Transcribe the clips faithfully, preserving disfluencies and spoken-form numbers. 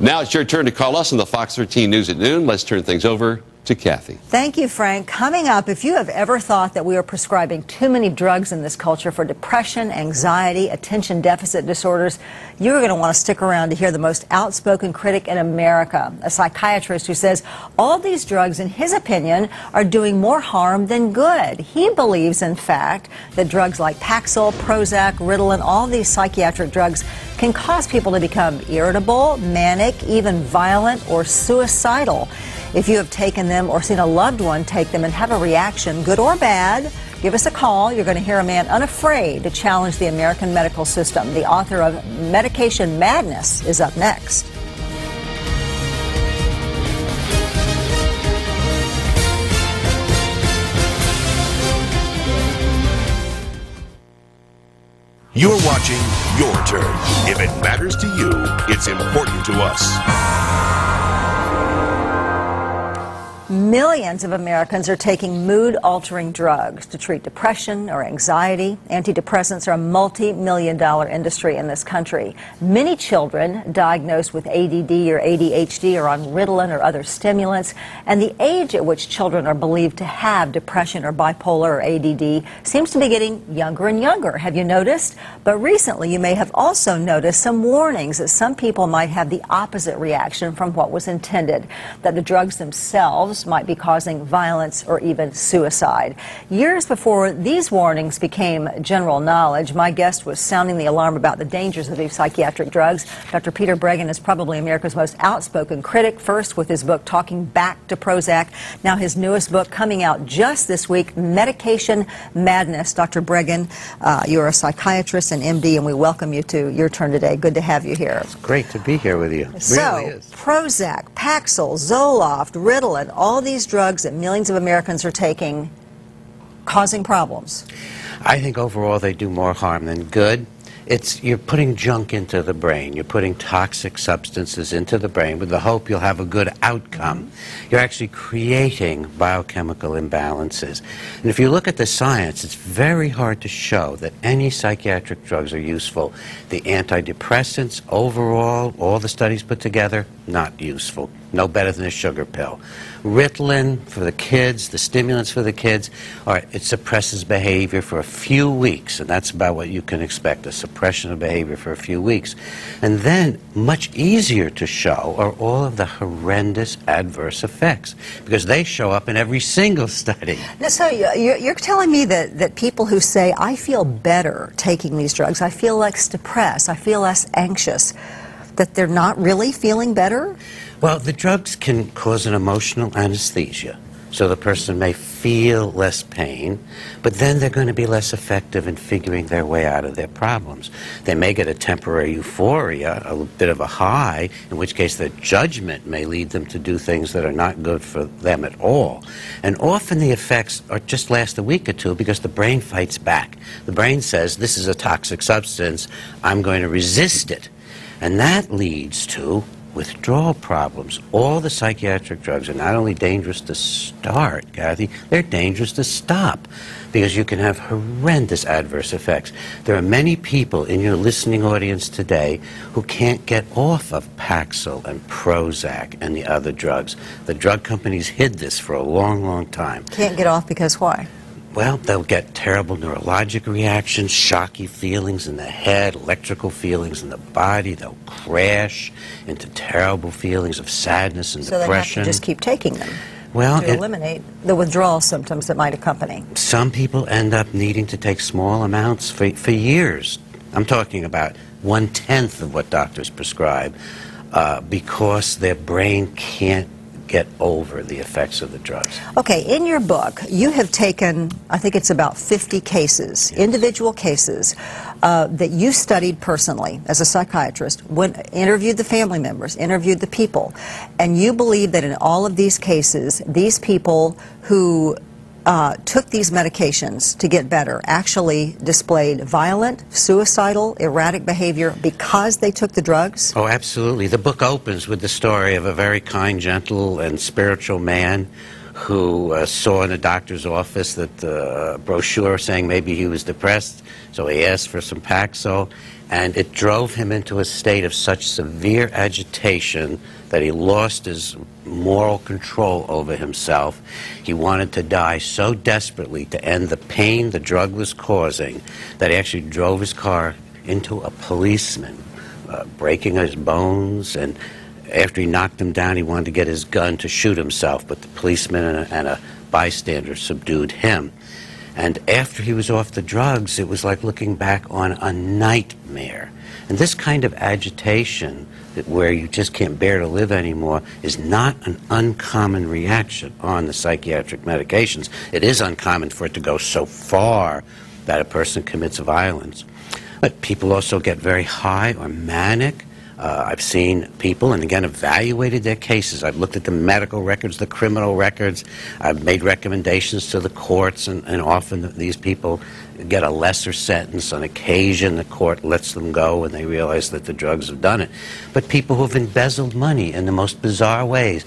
Now it's your turn to call us on the Fox thirteen News at noon. Let's turn things over to Kathy. Thank you, Frank. Coming up, if you have ever thought that we are prescribing too many drugs in this culture for depression, anxiety, attention deficit disorders, you're going to want to stick around to hear the most outspoken critic in America, a psychiatrist who says all these drugs, in his opinion, are doing more harm than good. He believes, in fact, that drugs like Paxil, Prozac, Ritalin, all these psychiatric drugs can cause people to become irritable, manic, even violent or suicidal. If you have taken them or seen a loved one take them and have a reaction, good or bad, give us a call. You're going to hear a man unafraid to challenge the American medical system. The author of Medication Madness is up next. You're watching Your Turn. If it matters to you, it's important to us. Millions of Americans are taking mood-altering drugs to treat depression or anxiety. Antidepressants are a multi-million dollar industry in this country. Many children diagnosed with A D D or A D H D are on Ritalin or other stimulants, and the age at which children are believed to have depression or bipolar or A D D seems to be getting younger and younger. Have you noticed? But recently you may have also noticed some warnings that some people might have the opposite reaction from what was intended, that the drugs themselves might be causing violence or even suicide. Years before these warnings became general knowledge, my guest was sounding the alarm about the dangers of these psychiatric drugs. Doctor Peter Breggin is probably America's most outspoken critic, first with his book Talking Back to Prozac, now his newest book coming out just this week, Medication Madness. Doctor Breggin, uh, you're a psychiatrist and M D, and we welcome you to Your Turn today. Good to have you here. It's great to be here with you. So, really is. Prozac, Paxil, Zoloft, Ritalin, all All these drugs that millions of Americans are taking, causing problems. I think overall they do more harm than good. It's, you're putting junk into the brain. You're putting toxic substances into the brain with the hope you'll have a good outcome. Mm-hmm. You're actually creating biochemical imbalances. And if you look at the science, it's very hard to show that any psychiatric drugs are useful. The antidepressants, overall, all the studies put together, not useful. No better than a sugar pill. Ritalin for the kids, the stimulants for the kids, all right, it suppresses behavior for a few weeks, and that's about what you can expect, a suppression of behavior for a few weeks. And then, much easier to show are all of the horrendous adverse effects, because they show up in every single study. Now, so you're telling me that, that people who say, I feel better taking these drugs, I feel less depressed, I feel less anxious, that they're not really feeling better? Well, the drugs can cause an emotional anesthesia, so the person may feel less pain, but then they're going to be less effective in figuring their way out of their problems. They may get a temporary euphoria, a bit of a high, in which case their judgment may lead them to do things that are not good for them at all. And often the effects are just last a week or two because the brain fights back. The brain says, this is a toxic substance, I'm going to resist it. And that leads to withdrawal problems. All the psychiatric drugs are not only dangerous to start, Kathy, they're dangerous to stop because you can have horrendous adverse effects. There are many people in your listening audience today who can't get off of Paxil and Prozac and the other drugs. The drug companies hid this for a long, long time. Can't get off because why? Well, they'll get terrible neurologic reactions, shocky feelings in the head, electrical feelings in the body. They'll crash into terrible feelings of sadness and so depression. So they have to just keep taking them well, to eliminate the withdrawal symptoms that might accompany. Some people end up needing to take small amounts for, for years. I'm talking about one-tenth of what doctors prescribe uh, because their brain can't get over the effects of the drugs. Okay, in your book, you have taken, I think it's about fifty cases, yes, individual cases, uh, that you studied personally as a psychiatrist, when, interviewed the family members, interviewed the people, and you believe that in all of these cases, these people who uh, took these medications to get better actually displayed violent, suicidal, erratic behavior because they took the drugs? Oh, absolutely. The book opens with the story of a very kind, gentle, and spiritual man who uh, saw in a doctor's office that uh, a brochure saying maybe he was depressed, so he asked for some Paxil, and it drove him into a state of such severe agitation that he lost his moral control over himself. He wanted to die so desperately to end the pain the drug was causing that he actually drove his car into a policeman, uh, breaking his bones, and after he knocked him down, he wanted to get his gun to shoot himself, but the policeman and a, and a bystander subdued him. And after he was off the drugs, it was like looking back on a nightmare. And this kind of agitation, that where you just can't bear to live anymore, is not an uncommon reaction on the psychiatric medications. It is uncommon for it to go so far that a person commits violence. But people also get very high or manic. Uh, I've seen people, and again, evaluated their cases. I've looked at the medical records, the criminal records. I've made recommendations to the courts, and, and often these people get a lesser sentence. On occasion, the court lets them go when they realize that the drugs have done it. But people who have embezzled money in the most bizarre ways,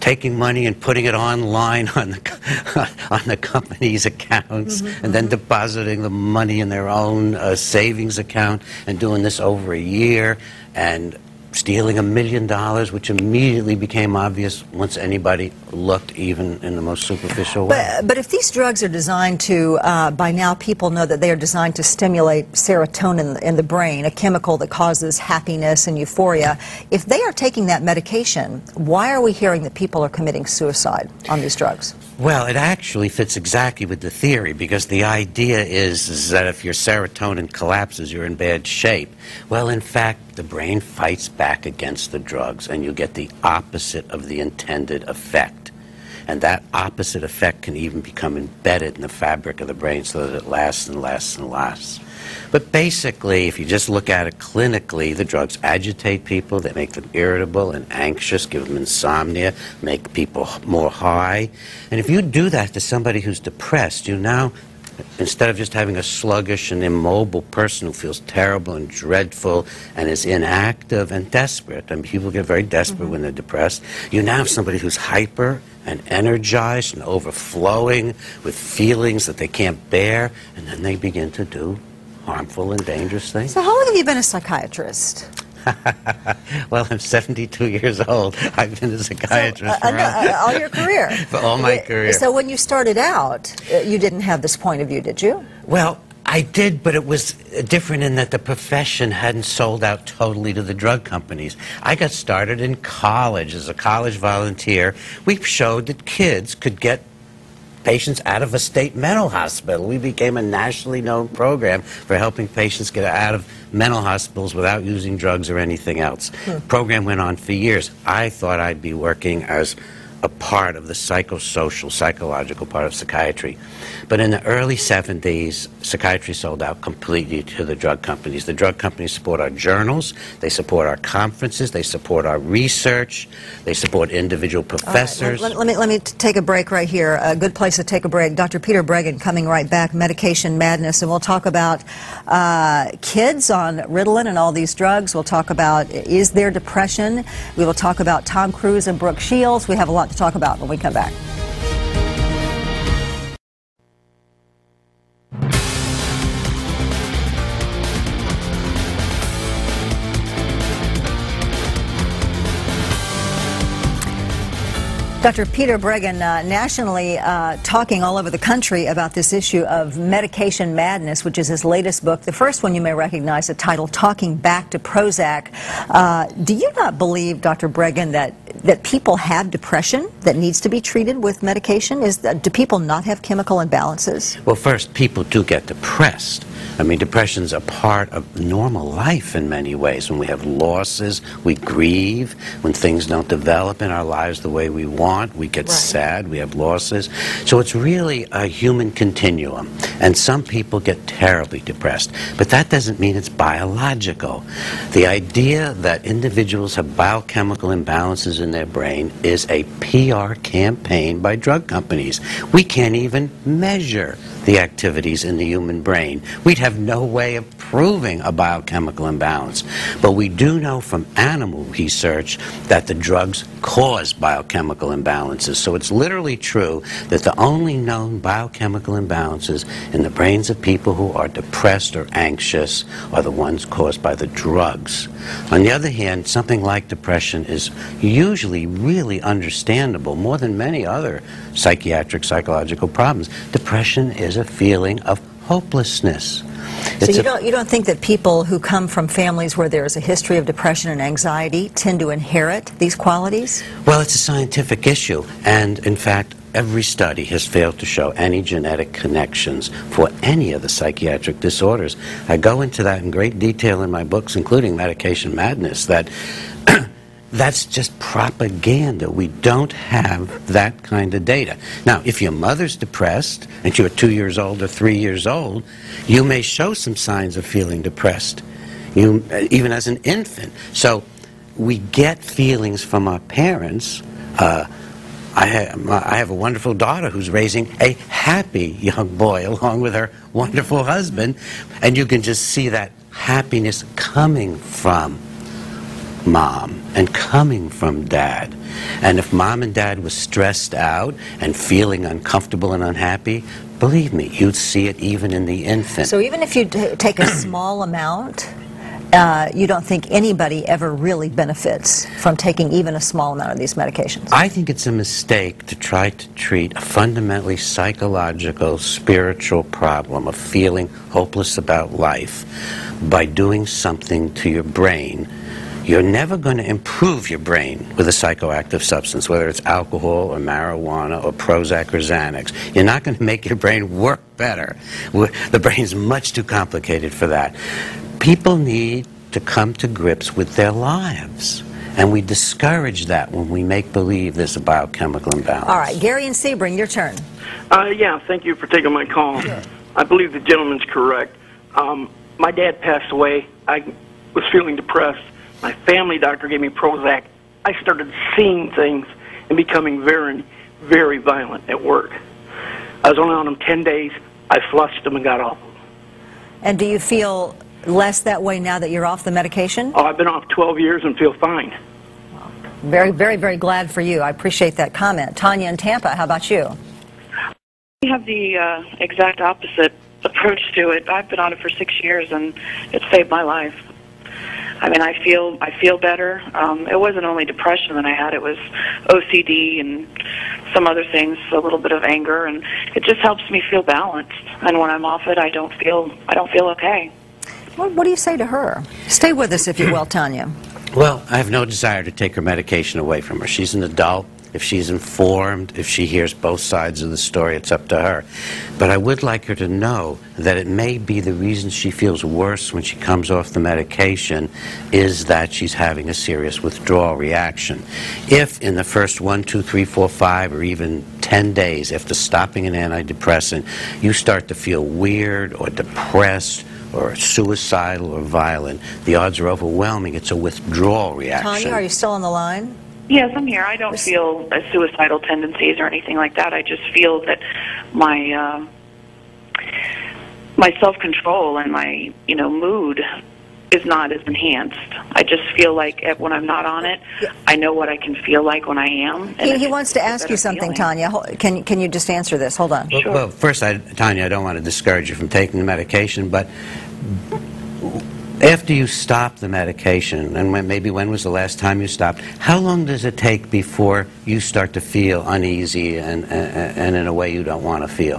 taking money and putting it online on the, on the company's accounts, mm-hmm, and then depositing the money in their own uh, savings account, and doing this over a year, and stealing a million dollars, which immediately became obvious once anybody looked, even in the most superficial way. But, but if these drugs are designed to, uh, by now people know that they are designed to stimulate serotonin in the brain, a chemical that causes happiness and euphoria. If they are taking that medication, why are we hearing that people are committing suicide on these drugs? Well, it actually fits exactly with the theory, because the idea is, is that if your serotonin collapses, you're in bad shape. Well, in fact, the brain fights back against the drugs, and you get the opposite of the intended effect. And that opposite effect can even become embedded in the fabric of the brain so that it lasts and lasts and lasts. But basically, if you just look at it clinically, the drugs agitate people. They make them irritable and anxious, give them insomnia, make people more high. And if you do that to somebody who's depressed, you now, instead of just having a sluggish and immobile person who feels terrible and dreadful and is inactive and desperate, and people get very desperate, mm-hmm, when they're depressed, you now have somebody who's hyper and energized and overflowing with feelings that they can't bear, and then they begin to do harmful and dangerous things. So how long have you been a psychiatrist? Well, I'm seventy-two years old. I've been a psychiatrist so, uh, for uh, all, all your career. For all my career. So when you started out, you didn't have this point of view, did you? Well, I did, but it was different in that the profession hadn't sold out totally to the drug companies. I got started in college as a college volunteer. We showed that kids could get patients out of a state mental hospital. We became a nationally known program for helping patients get out of mental hospitals without using drugs or anything else. Hmm. The program went on for years. I thought I'd be working as a part of the psychosocial, psychological part of psychiatry. But in the early seventies, psychiatry sold out completely to the drug companies. The drug companies support our journals, they support our conferences, they support our research, they support individual professors. Right, let, let, me, let me take a break right here. A good place to take a break. Doctor Peter Breggin coming right back, Medication Madness, and we'll talk about uh, kids on Ritalin and all these drugs. We'll talk about, is there depression? We will talk about Tom Cruise and Brooke Shields. We have a lot to talk about when we come back. Doctor Peter Breggin, uh, nationally uh, talking all over the country about this issue of medication madness, which is his latest book. The first one you may recognize, the title, Talking Back to Prozac. Uh, do you not believe, Doctor Breggin, that, that people have depression that needs to be treated with medication? Is that, do people not have chemical imbalances? Well, first, people do get depressed. I mean, depression's a part of normal life in many ways. When we have losses, we grieve. When things don't develop in our lives the way we want, we get right. sad, we have losses. So it's really a human continuum. And some people get terribly depressed. But that doesn't mean it's biological. The idea that individuals have biochemical imbalances in their brain is a P R campaign by drug companies. We can't even measure the activities in the human brain. We'd have no way of proving a biochemical imbalance, but we do know from animal research that the drugs cause biochemical imbalances. So it's literally true that the only known biochemical imbalances in the brains of people who are depressed or anxious are the ones caused by the drugs. On the other hand, something like depression is usually really understandable, more than many other psychiatric, psychological problems. Depression is a feeling of hopelessness. So it's you don't, you don't think that people who come from families where there is a history of depression and anxiety tend to inherit these qualities? Well, it's a scientific issue, and in fact, every study has failed to show any genetic connections for any of the psychiatric disorders. I go into that in great detail in my books, including Medication Madness, that that's just propaganda. We don't have that kind of data. Now, if your mother's depressed and you're two years old or three years old, you may show some signs of feeling depressed, you, even as an infant. So we get feelings from our parents. Uh, I have, I have a wonderful daughter who's raising a happy young boy along with her wonderful husband, and you can just see that happiness coming from Mom and coming from Dad. And if Mom and Dad were stressed out and feeling uncomfortable and unhappy, believe me, you'd see it even in the infant. So even if you t take a small amount, uh, you don't think anybody ever really benefits from taking even a small amount of these medications? I think it's a mistake to try to treat a fundamentally psychological, spiritual problem of feeling hopeless about life by doing something to your brain. You're never going to improve your brain with a psychoactive substance, whether it's alcohol or marijuana or Prozac or Xanax. You're not going to make your brain work better. The brain's much too complicated for that. People need to come to grips with their lives. And we discourage that when we make believe there's a biochemical imbalance. All right, Gary and Sebring, your turn. Uh, yeah, thank you for taking my call. Sure. I believe the gentleman's correct. Um, my dad passed away. I was feeling depressed. My family doctor gave me Prozac. I started seeing things and becoming very, very violent at work. I was only on them ten days. I flushed them and got off them. And do you feel less that way now that you're off the medication? Oh, I've been off twelve years and feel fine. Very, very, very glad for you. I appreciate that comment. Tanya in Tampa, how about you? We have the uh, exact opposite approach to it. I've been on it for six years and it saved my life. I mean, I feel I feel better. Um, it wasn't only depression that I had; it was O C D and some other things, a little bit of anger, and it just helps me feel balanced. And when I'm off it, I don't feel I don't feel okay. Well, what do you say to her? Stay with us, if you will, Tanya. Well, I have no desire to take her medication away from her. She's an adult. If she's informed, if she hears both sides of the story, it's up to her. But I would like her to know that it may be the reason she feels worse when she comes off the medication is that she's having a serious withdrawal reaction. If in the first one, two, three, four, five, or even ten days after stopping an antidepressant, you start to feel weird or depressed or suicidal or violent, the odds are overwhelming. It's a withdrawal reaction. Tanya, are you still on the line? Yes, I'm here. I don't feel uh, suicidal tendencies or anything like that. I just feel that my uh, my self-control and my you know mood is not as enhanced. I just feel like when I'm not on it, I know what I can feel like when I am. He, he wants to ask you something, feeling. Tanya. Can, can you just answer this? Hold on. Well, sure. well first, I, Tanya, I don't want to discourage you from taking the medication, but after you stop the medication, and when, maybe when was the last time you stopped, how long does it take before you start to feel uneasy and, and, and in a way you don't want to feel?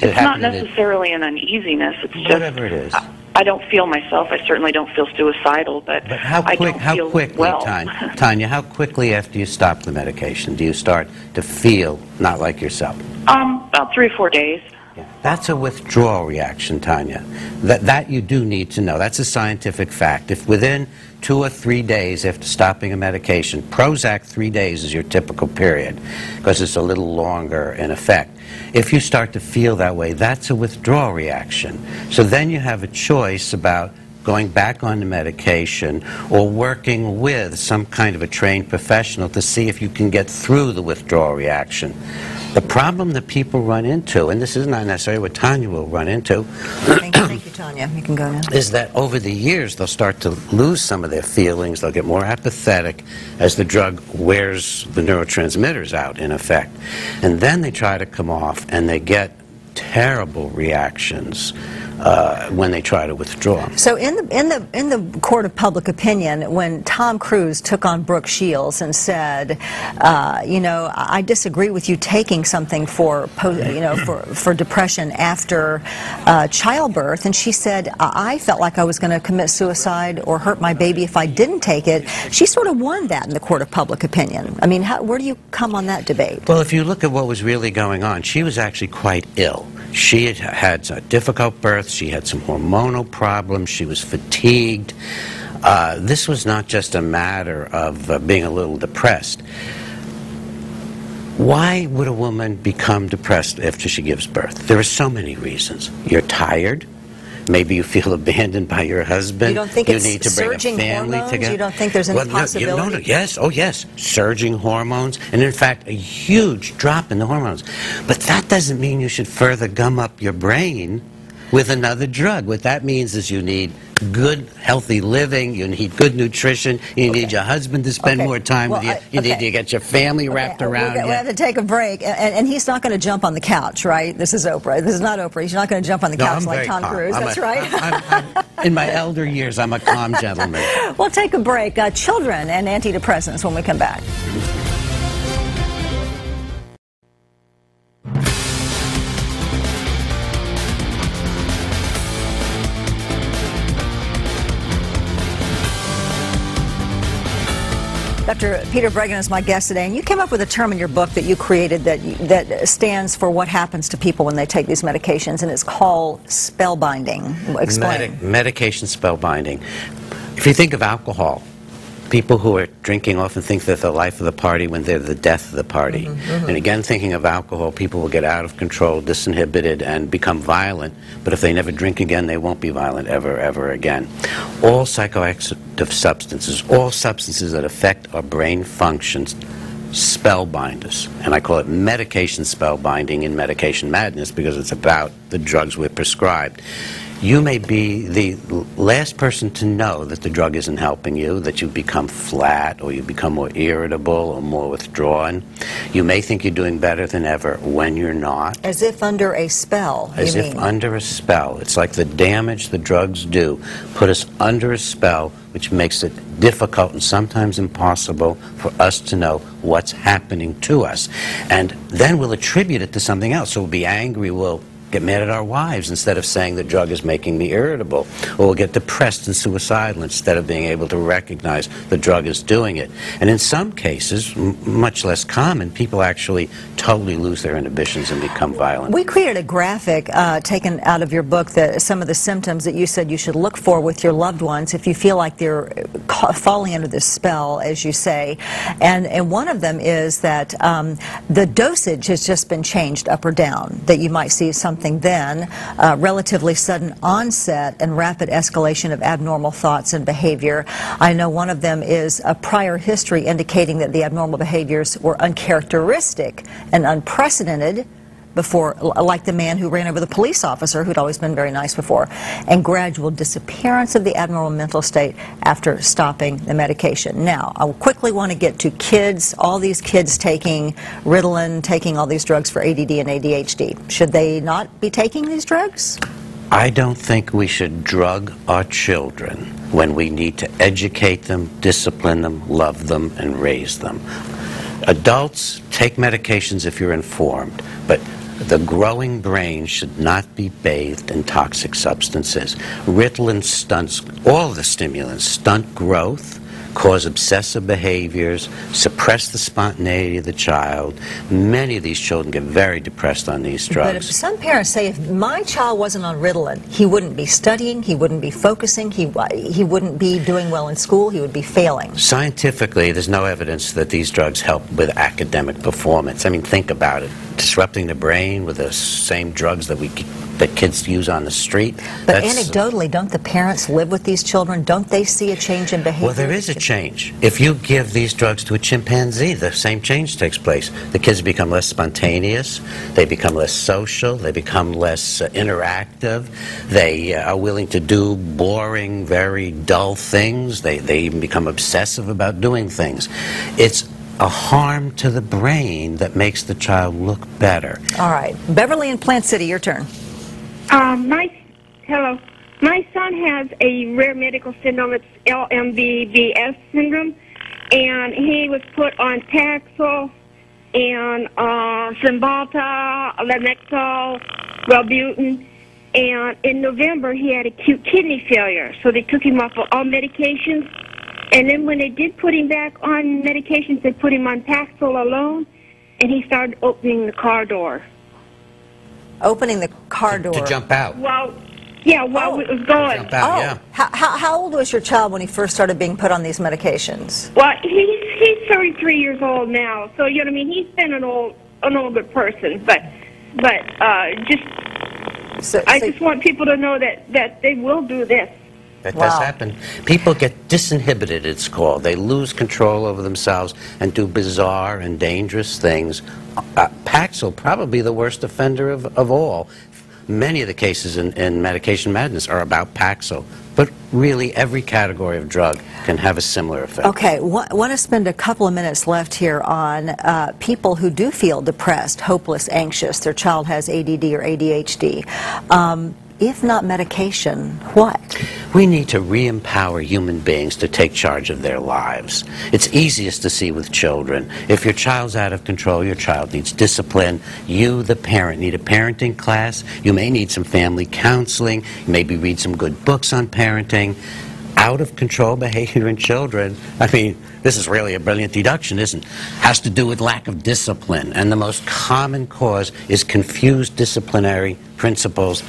Does it's it not necessarily an uneasiness. It's just whatever it is. I, I don't feel myself. I certainly don't feel suicidal, but, but how quick, I don't how feel quickly, well. Tanya, Tanya, how quickly after you stop the medication do you start to feel not like yourself? Um, about three or four days. Yeah. That's a withdrawal reaction, Tanya. That, that you do need to know. That's a scientific fact. If within two or three days after stopping a medication, Prozac three days is your typical period because it's a little longer in effect. If you start to feel that way, that's a withdrawal reaction. So then you have a choice about going back on the medication, or working with some kind of a trained professional to see if you can get through the withdrawal reaction. The problem that people run into, and this is not necessarily what Tanya will run into, thank you, thank you, Tanya. You can go now. Is that over the years they'll start to lose some of their feelings, they'll get more apathetic as the drug wears the neurotransmitters out, in effect. And then they try to come off and they get terrible reactions uh, when they try to withdraw. So in the, in, the, in the court of public opinion, when Tom Cruise took on Brooke Shields and said, uh, you know, I disagree with you taking something for, you know, for, for depression after uh, childbirth, and she said, I felt like I was going to commit suicide or hurt my baby if I didn't take it, she sort of won that in the court of public opinion. I mean, how, where do you come on that debate? Well, if you look at what was really going on, she was actually quite ill. She had had a difficult birth, she had some hormonal problems, she was fatigued. Uh, this was not just a matter of uh, being a little depressed. Why would a woman become depressed after she gives birth? There are so many reasons. You're tired. Maybe you feel abandoned by your husband. You don't think you it's need to surging bring a family hormones? Together. You don't think there's any well, possibility? No, you, no, no, yes, oh yes, surging hormones, and in fact, a huge drop in the hormones. But that doesn't mean you should further gum up your brain with another drug. What that means is you need good, healthy living, you need good nutrition, you okay. need your husband to spend okay. more time well, with you, you I, okay. need to get your family wrapped okay. around you. We have to take a break, and, and he's not going to jump on the couch, right? This is Oprah. This is not Oprah. He's not going to jump on the no, couch I'm like Tom calm. Cruise, I'm that's a, right? I'm, I'm, I'm, in my elder years, I'm a calm gentleman. We'll take a break. Uh, children and antidepressants when we come back. Doctor Peter Breggin is my guest today, and you came up with a term in your book that you created that, that stands for what happens to people when they take these medications, and it's called spellbinding. Explain. Medi medication spellbinding. If you think of alcohol, people who are drinking often think they're the life of the party when they're the death of the party. Mm-hmm, mm-hmm. And again, thinking of alcohol, people will get out of control, disinhibited, and become violent, but if they never drink again, they won't be violent ever, ever again. All psychoactive of substances, all substances that affect our brain functions, spellbind us. And I call it medication spellbinding in Medication Madness because it's about the drugs we're prescribed. You may be the last person to know that the drug isn't helping you, that you become flat or you become more irritable or more withdrawn. You may think you're doing better than ever when you're not. As if under a spell, you As mean. if under a spell. It's like the damage the drugs do put us under a spell, which makes it difficult and sometimes impossible for us to know what's happening to us. And then we'll attribute it to something else. So we'll be angry, we'll get mad at our wives instead of saying the drug is making me irritable, or we'll get depressed and suicidal instead of being able to recognize the drug is doing it. And in some cases, m much less common, people actually totally lose their inhibitions and become violent. We created a graphic uh, taken out of your book that some of the symptoms that you said you should look for with your loved ones if you feel like they're ca falling under this spell, as you say, and, and one of them is that um, the dosage has just been changed up or down, that you might see something then, uh, relatively sudden onset and rapid escalation of abnormal thoughts and behavior. I know one of them is a prior history indicating that the abnormal behaviors were uncharacteristic and unprecedented before, like the man who ran over the police officer who'd always been very nice before, and gradual disappearance of the abnormal mental state after stopping the medication. Now, I quickly want to get to kids, all these kids taking Ritalin, taking all these drugs for A D D and A D H D. Should they not be taking these drugs? I don't think we should drug our children when we need to educate them, discipline them, love them, and raise them. Adults, take medications if you're informed, but the growing brain should not be bathed in toxic substances. Ritalin stunts, all the stimulants stunt growth, cause obsessive behaviors, suppress the spontaneity of the child. Many of these children get very depressed on these drugs. But if some parents say, if my child wasn't on Ritalin, he wouldn't be studying, he wouldn't be focusing, he, he wouldn't be doing well in school, he would be failing. Scientifically, there's no evidence that these drugs help with academic performance. I mean, think about it. disrupting the brain with the same drugs that we that kids use on the street. But That's, anecdotally, don't the parents live with these children? Don't they see a change in behavior? Well, there is a change. If you give these drugs to a chimpanzee, the same change takes place. The kids become less spontaneous, they become less social, they become less uh, interactive, they uh, are willing to do boring, very dull things, they, they even become obsessive about doing things. It's a harm to the brain that makes the child look better. All right. Beverly in Plant City, your turn. Um, my, hello. My son has a rare medical syndrome. It's L M V B S syndrome, and he was put on Paxil and uh, Cymbalta, Lamictal, Wellbutrin, and in November he had acute kidney failure, so they took him off of all medications, and then when they did put him back on medications, they put him on Paxil alone, and he started opening the car door. Opening the car door. To, to jump out. Well, yeah, while it was going. Jump out, oh. yeah. How, how, how old was your child when he first started being put on these medications? Well, he's, he's thirty-three years old now, so, you know what I mean, he's been an old, an old good person, but, but uh, just, so, I so just want people to know that, that they will do this. That wow. does happen. People get disinhibited, it's called. They lose control over themselves and do bizarre and dangerous things. Uh, Paxil, probably the worst offender of, of all. Many of the cases in, in Medication Madness are about Paxil. But really, every category of drug can have a similar effect. Okay, I want to spend a couple of minutes left here on uh, people who do feel depressed, hopeless, anxious. Their child has A D D or A D H D. Um, If not medication, what? We need to re-empower human beings to take charge of their lives. It's easiest to see with children. If your child's out of control, your child needs discipline. You, the parent, need a parenting class. You may need some family counseling. Maybe read some good books on parenting. Out-of-control behavior in children, I mean, this is really a brilliant deduction, isn't it? Has to do with lack of discipline, and the most common cause is confused disciplinary principles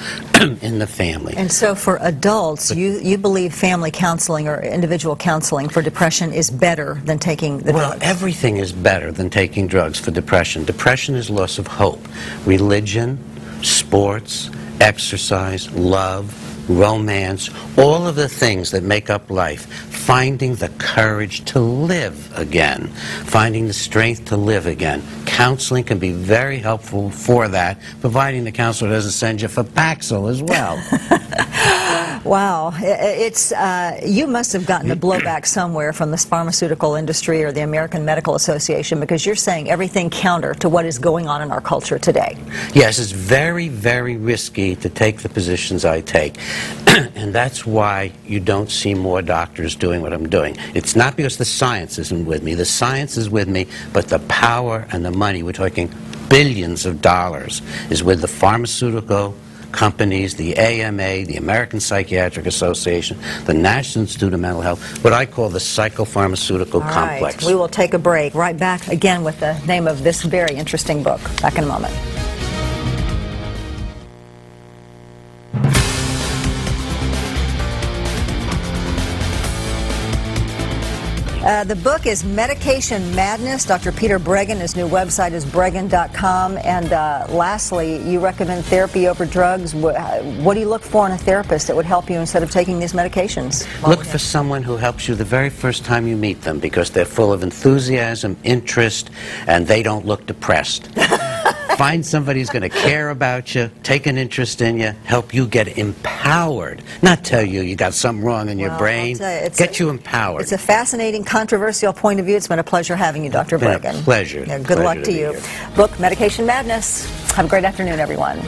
in the family. And so for adults, but, you, you believe family counseling or individual counseling for depression is better than taking the well, drugs? Well, everything is better than taking drugs for depression. Depression is loss of hope. Religion, sports, exercise, love, romance, all of the things that make up life, finding the courage to live again, finding the strength to live again. Counseling can be very helpful for that, providing the counselor doesn't send you for Paxil as well. Wow. It's, uh, you must have gotten a blowback somewhere from this pharmaceutical industry or the American Medical Association, because you're saying everything counter to what is going on in our culture today. Yes, it's very, very risky to take the positions I take. And that's why you don't see more doctors doing what I'm doing. It's not because the science isn't with me. The science is with me, but the power and the money, we're talking billions of dollars, is with the pharmaceutical companies, the A M A, the American Psychiatric Association, the National Institute of Mental Health, what I call the psychopharmaceutical All complex. Right. We will take a break. Right back again with the name of this very interesting book. Back in a moment. Uh, the book is Medication Madness. Doctor Peter Breggin, his new website is breggin dot com. And uh, lastly, you recommend therapy over drugs. What, what do you look for in a therapist that would help you instead of taking these medications? Look for someone who helps you the very first time you meet them, because they're full of enthusiasm, interest, and they don't look depressed. Find somebody who's going to care about you, take an interest in you, help you get empowered. Not tell you you got something wrong in well, your brain. You, get a, you empowered. It's a fascinating, controversial point of view. It's been a pleasure having you, Doctor Breggin. Pleasure. Yeah, good pleasure luck to, to you. Here. Book Medication Madness. Have a great afternoon, everyone.